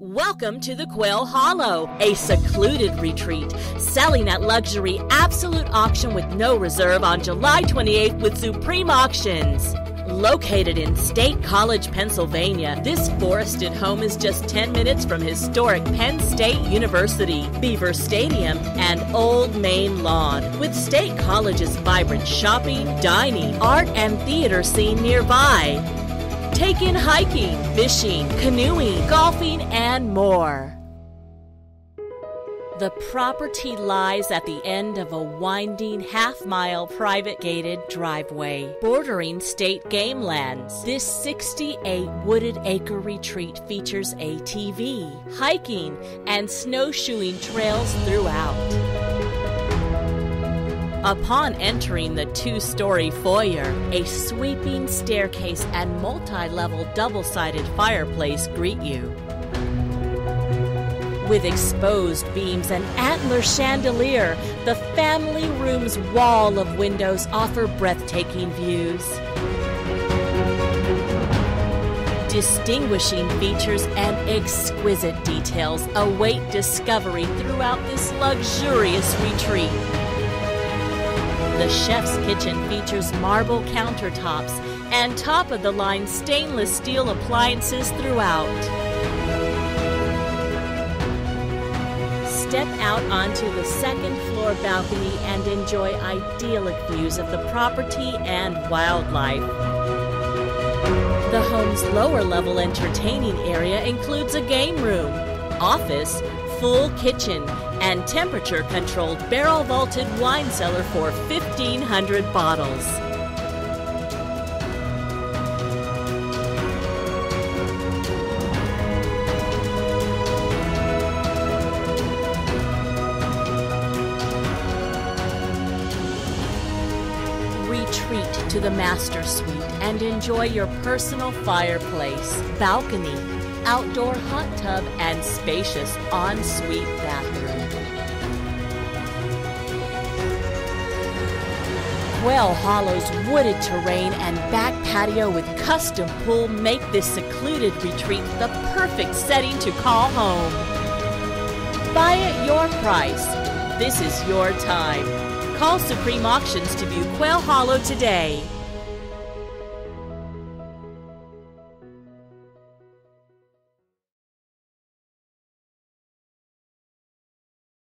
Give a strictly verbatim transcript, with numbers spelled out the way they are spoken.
Welcome to the Quail Hollow, a secluded retreat, selling at luxury absolute auction with no reserve on July twenty-eighth with Supreme Auctions. Located in State College, Pennsylvania, this forested home is just ten minutes from historic Penn State University, Beaver Stadium, and Old Main Lawn, with State College's vibrant shopping, dining, art, and theater scene nearby. Take in hiking, fishing, canoeing, golfing, and more. The property lies at the end of a winding half-mile private gated driveway bordering state game lands. This sixty-eight wooded acre retreat features A T V, hiking, and snowshoeing trails throughout. Upon entering the two-story foyer, a sweeping staircase and multi-level double-sided fireplace greet you. With exposed beams and antler chandelier, the family room's wall of windows offer breathtaking views. Distinguishing features and exquisite details await discovery throughout this luxurious retreat. The chef's kitchen features marble countertops and top-of-the-line stainless steel appliances throughout. Step out onto the second floor balcony and enjoy idyllic views of the property and wildlife. The home's lower level entertaining area includes a game room, office, full kitchen, and temperature controlled barrel vaulted wine cellar for fifteen hundred bottles. Retreat to the master suite and enjoy your personal fireplace, balcony, outdoor hot tub, and spacious ensuite bathroom. Quail Hollow's wooded terrain and back patio with custom pool make this secluded retreat the perfect setting to call home. Buy at your price. This is your time. Call Supreme Auctions to view Quail Hollow today.